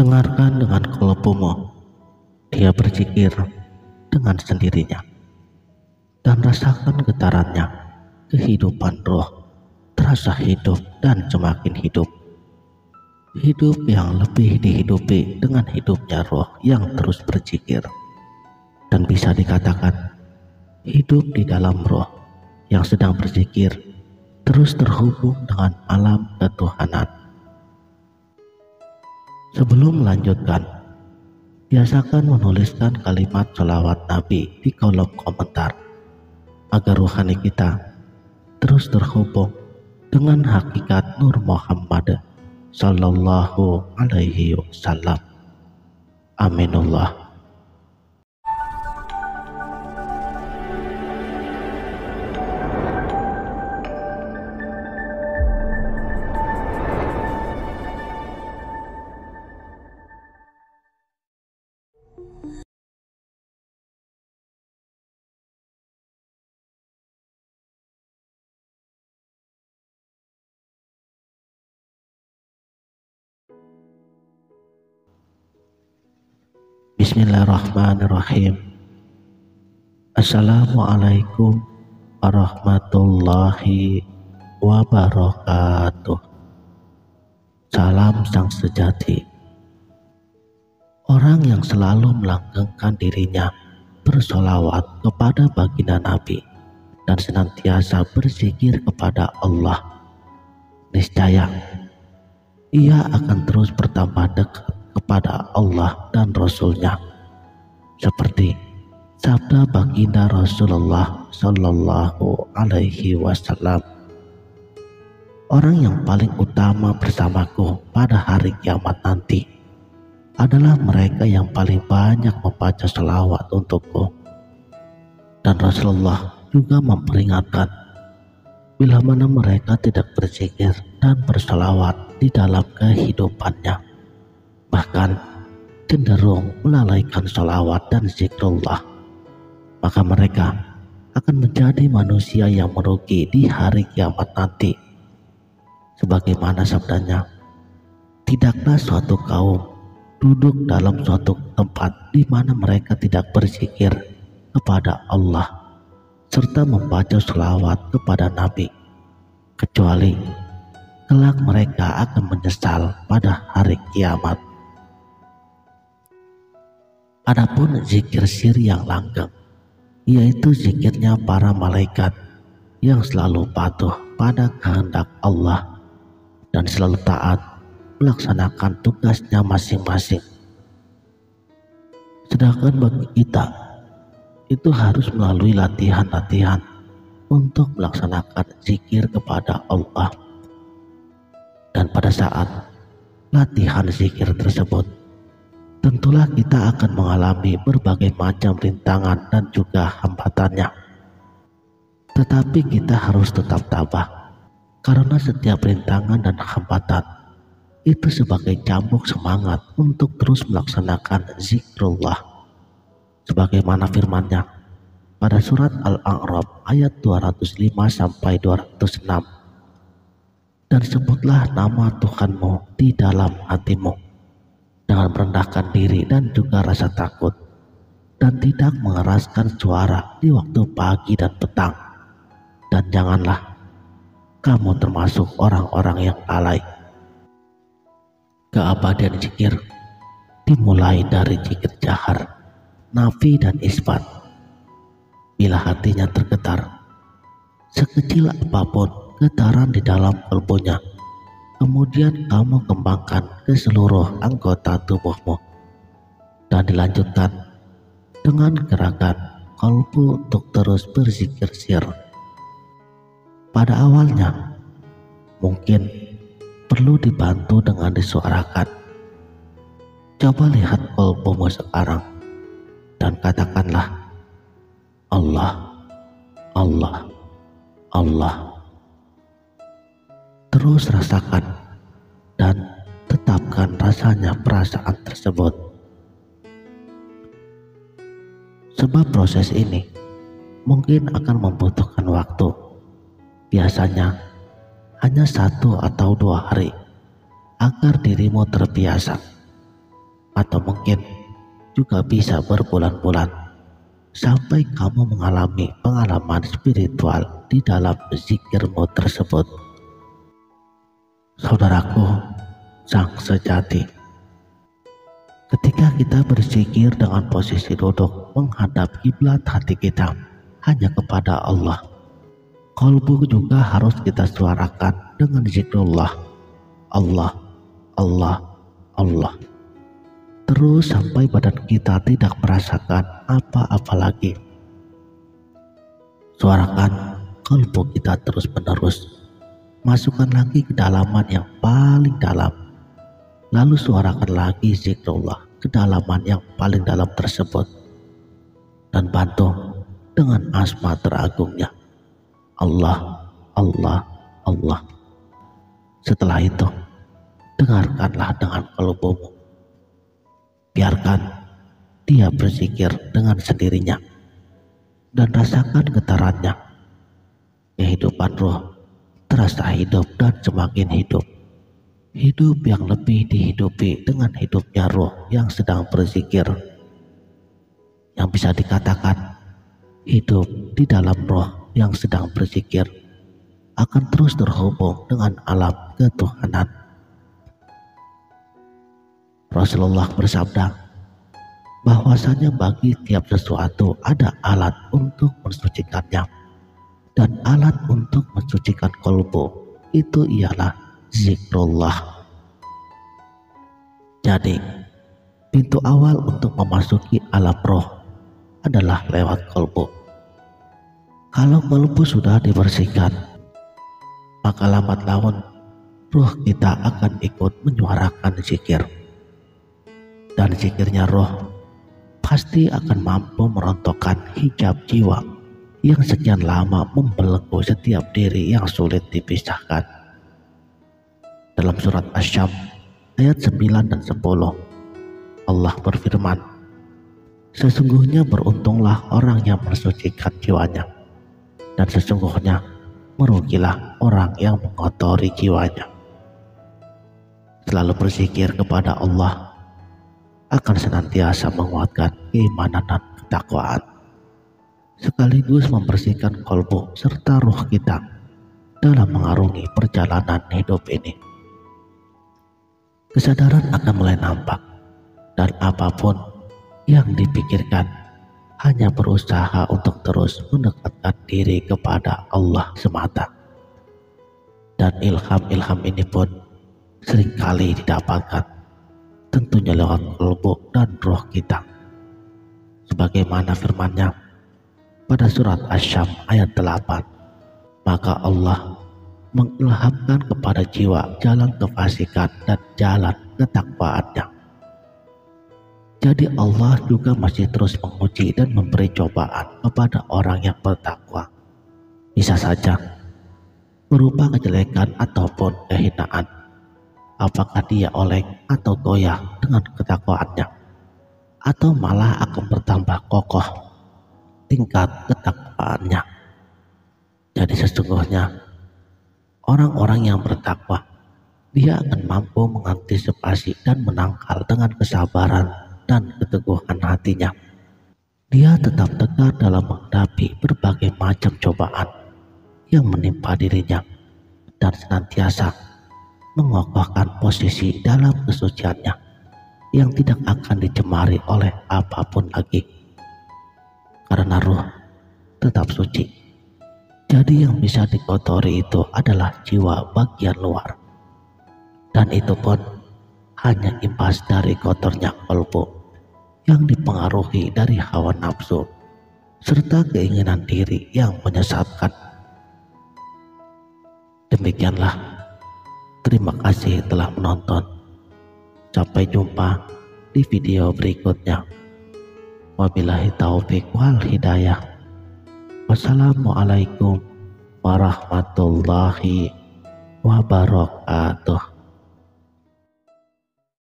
dengarkan dengan kelepumu. Dia berzikir dengan sendirinya dan rasakan getarannya. Kehidupan roh terasa hidup dan semakin hidup. Hidup yang lebih dihidupi dengan hidupnya roh yang terus berzikir. Dan bisa dikatakan hidup di dalam roh yang sedang berzikir terus terhubung dengan alam ketuhanan. Sebelum melanjutkan, biasakan menuliskan kalimat sholawat Nabi di kolom komentar agar rohani kita terus terhubung dengan hakikat Nur Muhammad Sallallahu Alaihi Wasallam. Aminullah. Bismillahirrahmanirrahim. Assalamualaikum warahmatullahi wabarakatuh. Salam Sang Sejati. Orang yang selalu melanggengkan dirinya bersolawat kepada baginda Nabi dan senantiasa berzikir kepada Allah, niscaya ia akan terus bertambah dekat kepada Allah dan Rasul-Nya, seperti sabda baginda Rasulullah Shallallahu Alaihi Wasallam. Orang yang paling utama bersamaku pada hari kiamat nanti adalah mereka yang paling banyak membaca sholawat untukku. Dan Rasulullah juga memperingatkan, bila mana mereka tidak berzikir dan bersolawat di dalam kehidupannya, bahkan cenderung melalaikan sholawat dan zikrullah, maka mereka akan menjadi manusia yang merugi di hari kiamat nanti. Sebagaimana sabdanya, tidaklah suatu kaum duduk dalam suatu tempat di mana mereka tidak berzikir kepada Allah serta membaca sholawat kepada Nabi, kecuali kelak mereka akan menyesal pada hari kiamat. Adapun zikir siri yang langgeng, yaitu zikirnya para malaikat yang selalu patuh pada kehendak Allah dan selalu taat melaksanakan tugasnya masing-masing. Sedangkan bagi kita, itu harus melalui latihan-latihan untuk melaksanakan zikir kepada Allah. Dan pada saat latihan zikir tersebut, tentulah kita akan mengalami berbagai macam rintangan dan juga hambatannya. Tetapi kita harus tetap tabah, karena setiap rintangan dan hambatan itu sebagai cambuk semangat untuk terus melaksanakan zikrullah. Sebagaimana firman-Nya pada surat Al-A'raf ayat 205-206. Dan sebutlah nama Tuhanmu di dalam hatimu, dengan merendahkan diri dan juga rasa takut, dan tidak mengeraskan suara di waktu pagi dan petang. Dan janganlah kamu termasuk orang-orang yang lalai. Keabadian zikir dimulai dari zikir jahar, nafi dan isbat. Bila hatinya tergetar, sekecil apapun getaran di dalam kalbunya, kemudian kamu kembangkan ke seluruh anggota tubuhmu dan dilanjutkan dengan gerakan kalbu untuk terus berzikir sir. Pada awalnya mungkin perlu dibantu dengan disuarakan. Coba lihat kalbumu sekarang dan katakanlah Allah, Allah, Allah. Terus rasakan dan tetapkan rasanya perasaan tersebut. Sebab proses ini mungkin akan membutuhkan waktu, biasanya hanya 1 atau 2 hari, agar dirimu terbiasa atau mungkin juga bisa berbulan-bulan sampai kamu mengalami pengalaman spiritual di dalam zikirmu tersebut. Saudaraku, Sang Sejati, ketika kita berzikir dengan posisi duduk menghadap kiblat hati kita hanya kepada Allah, qalbu juga harus kita suarakan dengan zikrullah, Allah, Allah, Allah, terus sampai badan kita tidak merasakan apa-apa lagi. Suarakan qalbu kita terus-menerus, masukkan lagi ke kedalaman yang paling dalam, lalu suarakan lagi zikrullah ke kedalaman yang paling dalam tersebut, dan bantu dengan asma teragungnya, Allah, Allah, Allah. Setelah itu, dengarkanlah dengan kalbumu. Biarkan dia berzikir dengan sendirinya dan rasakan getarannya. Kehidupan roh terasa hidup dan semakin hidup. Hidup yang lebih dihidupi dengan hidupnya roh yang sedang berzikir. Yang bisa dikatakan hidup di dalam roh yang sedang berzikir akan terus terhubung dengan alam ketuhanan. Rasulullah bersabda bahwasanya bagi tiap sesuatu ada alat untuk mensucikannya, dan alat untuk mensucikan qalbu itu ialah zikrullah. Jadi pintu awal untuk memasuki alam roh adalah lewat qalbu. Kalau qalbu sudah dibersihkan, maka lambat laun roh kita akan ikut menyuarakan zikir. Dan zikirnya roh pasti akan mampu merontokkan hijab jiwa yang sekian lama membelenggu setiap diri yang sulit dipisahkan. Dalam surat Asy-Syams ayat 9 dan 10, Allah berfirman, "Sesungguhnya beruntunglah orang yang mensucikan jiwanya, dan sesungguhnya merugilah orang yang mengotori jiwanya." Selalu berzikir kepada Allah akan senantiasa menguatkan keimanan dan ketakwaan, sekaligus membersihkan qalbu serta ruh kita dalam mengarungi perjalanan hidup ini. Kesadaran akan mulai nampak, dan apapun yang dipikirkan hanya berusaha untuk terus mendekatkan diri kepada Allah semata. Dan ilham-ilham ini pun seringkali didapatkan tentunya lewat qalbu dan roh kita. Sebagaimana firman-Nya pada surat Asy-Syams ayat 8, "Maka Allah mengilhamkan kepada jiwa jalan kefasikan dan jalan ketakwaannya." Jadi Allah juga masih terus menguji dan memberi cobaan kepada orang yang bertakwa. Bisa saja berupa kejelekan ataupun kehinaan. Apakah dia oleng atau goyah dengan ketakwaannya, atau malah akan bertambah kokoh tingkat ketakwaannya. Jadi sesungguhnya orang-orang yang bertakwa, dia akan mampu mengantisipasi dan menangkal dengan kesabaran dan keteguhan hatinya. Dia tetap tegar dalam menghadapi berbagai macam cobaan yang menimpa dirinya, dan senantiasa mengokohkan posisi dalam kesuciannya yang tidak akan dicemari oleh apapun lagi, karena ruh tetap suci. Jadi yang bisa dikotori itu adalah jiwa bagian luar, dan itu pun hanya impas dari kotornya qalbu yang dipengaruhi dari hawa nafsu serta keinginan diri yang menyesatkan. Demikianlah, terima kasih telah menonton. Sampai jumpa di video berikutnya. Wabillahi taufiq wal hidayah. Wassalamualaikum warahmatullahi wabarakatuh.